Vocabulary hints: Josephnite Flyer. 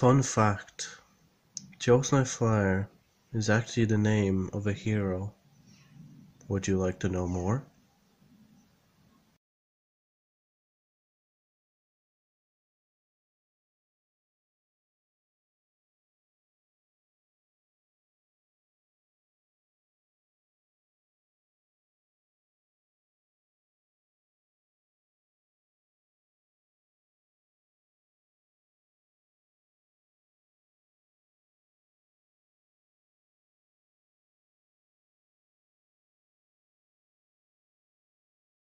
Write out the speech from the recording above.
Fun fact, Josephnite Flyer is actually the name of a hero. Would you like to know more?